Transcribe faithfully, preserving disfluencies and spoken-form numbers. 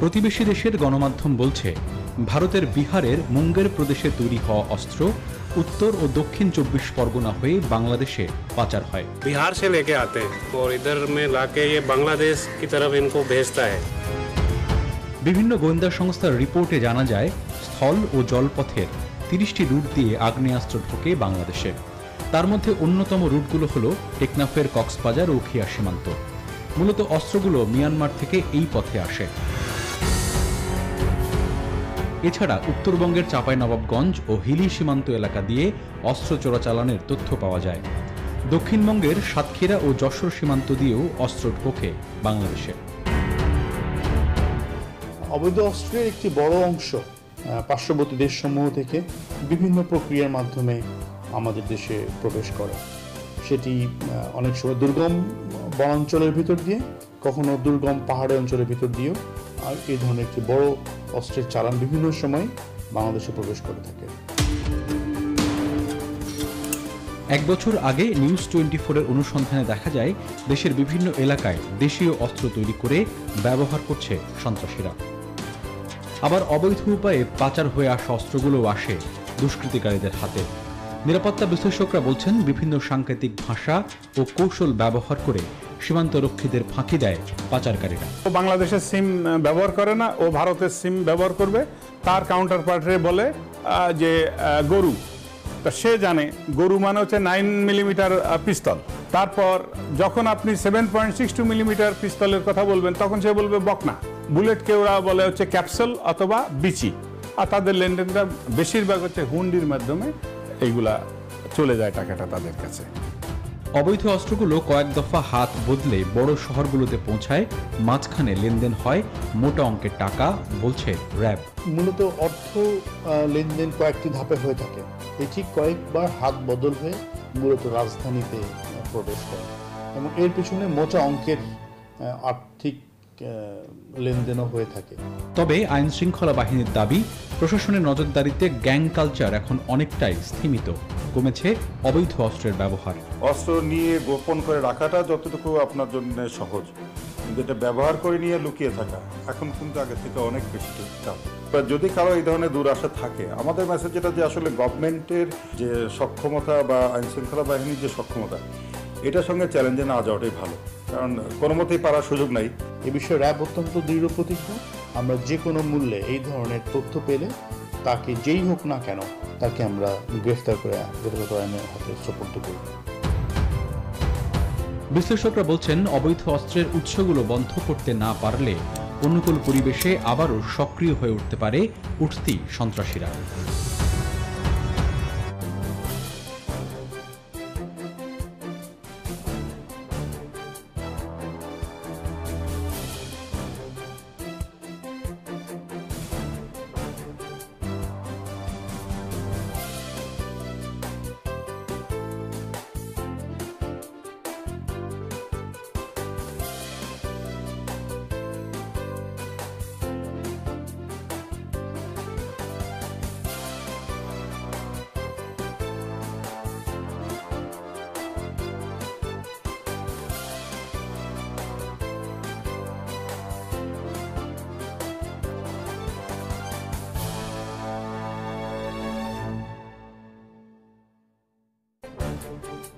प्रतिबेशी देशेर गणमाध्यम बोलছে भारतेर बिहारेर मुंगेर प्रदेशे तैरी हওয়া अस्त्र उत्तर और दक्षिण चौबीस परगना हुए बांग्लादेश पाचार है। बिहार से लेके आते हैं और इधर में लाके ये बांग्लादेश की तरफ इनको भेजता है। विभिन्न गोयेंदा संस्थार रिपोर्टे जाना जाए स्थल और जलपथे तीस टी रूट दिए आग्नेयास्त्र ढोके बांग्लादेशे। तार मध्य अन्यतम रूटगुलो हलो टेकनाफेर कक्सबाजार उखिया सीमांत। मूलत अस्त्रगुलो मियांमार थेके एई पथे आसे। এছাড়া উত্তরবঙ্গের চাঁপাইনবাবগঞ্জ ও হিলি সীমান্ত এলাকা দিয়ে অস্ত্র চোরাচালানের তথ্য পাওয়া যায়। দক্ষিণবঙ্গের সাতক্ষীরা ও যশোর সীমান্ত দিয়েও অস্ত্র ঢোকে বাংলাদেশে। অবৈধ অস্ত্রের একটি বড় অংশ পার্শ্ববর্তী দেশসমূহ থেকে বিভিন্ন প্রক্রিয়ার মাধ্যমে আমাদের দেশে প্রবেশ করে। সেটি অনেক সময় দুর্গম বনাঞ্চলের ভিতর দিয়ে, কখনো দুর্গম পাহাড়ি অঞ্চলের ভিতর দিয়েও আর এই ধরনের একটি বড় অস্ত্রের চালান বিভিন্ন সময় বাংলাদেশে প্রবেশ করে থাকে। এক বছর আগে নিউজ টোয়েন্টি ফোর এর অনুসন্ধানে দেখা যায় দেশের বিভিন্ন এলাকায় দেশীয় অস্ত্র তৈরি করে ব্যবহার করছে সন্ত্রাসীরা। আবার অবৈধ উপায়ে পাচার হয়ে আসা অস্ত্রগুলো আসে দুষ্কৃতিকারীদের হাতে। নিরাপত্তা বিশ্লেষকরা বলছেন বিভিন্ন সাংকেতিক ভাষা ও কৌশল ব্যবহার করে সীমান্ত রক্ষীদের ফাঁকি দেয় পাচারকারীরা। ও বাংলাদেশের সিম ব্যবহার করে না, ও ভারতের সিম ব্যবহার করবে। তার কাউন্টার পার্টে বলে যে গরু, তা সে জানে গরু মানে হচ্ছে নাইন মিলিমিটার পিস্তল। তারপর যখন আপনি seven point six two millimetre পিস্তলের কথা বলবেন তখন সে বলবে বকনা। বুলেটকে ওরা বলে হচ্ছে ক্যাপসুল অথবা বিচি। আর তাদের লেনদেনটা বেশিরভাগ হচ্ছে হুন্ডির মাধ্যমে এইগুলা চলে যায় টাকাটা তাদের কাছে। অবৈধ অস্ত্রগুলো কয়েক দফা হাত বদলে বড় শহরগুলোতে পৌঁছায়, মাঝখানে লেনদেন হয় মোটা অঙ্কের টাকা, বলছে র্যাব। মূলত অর্থ লেনদেন কয়েকটি ধাপে হয়ে থাকে। এটি কয়েকবার হাত বদল হয়ে মূলত রাজধানীতে প্রবেশ করে এবং এর পিছনে মোটা অঙ্কের আর্থিক লেনদেনও হয়ে থাকে। তবে আইন শৃঙ্খলা বাহিনীর দাবি, প্রশাসনের নজরদারিতে গ্যাং কালচার এখন অনেকটাই সীমিত। কমেছে অবৈধ অস্ত্রের ব্যবহার। অস্ত্র নিয়ে গোপন করে রাখাটা যতটুকু আপনার জন্য সহজ, কিন্তু এটা ব্যবহার করে নিয়ে লুকিয়ে থাকা এখন কিন্তু আগে থেকে অনেক বেশি চাপ। যদি কারো এই ধরনের দুরাশা থাকে, আমাদের মেসেজ যেটা যে আসলে গভর্নমেন্টের যে সক্ষমতা বা আইন শৃঙ্খলা বাহিনীর যে সক্ষমতা, এটার সঙ্গে চ্যালেঞ্জে না যাওয়াটাই ভালো, কারণ কোনো মতেই পারার সুযোগ নাই। এ বিষয়ে র্যাব অত্যন্ত দৃঢ় প্রতিজ্ঞ। আমরা যে কোনো মূল্যে এই ধরনের তথ্য পেলে তাকে যেই হোক না কেন তাকে আমরা গ্রেফতার করে যথাযথ আইনের হাতে সোপর্দ করব। বিশ্লেষকরা বলছেন অবৈধ অস্ত্রের উৎসগুলো বন্ধ করতে না পারলে অনুকূল পরিবেশে আবারও সক্রিয় হয়ে উঠতে পারে উঠতি সন্ত্রাসীরা। Thank you.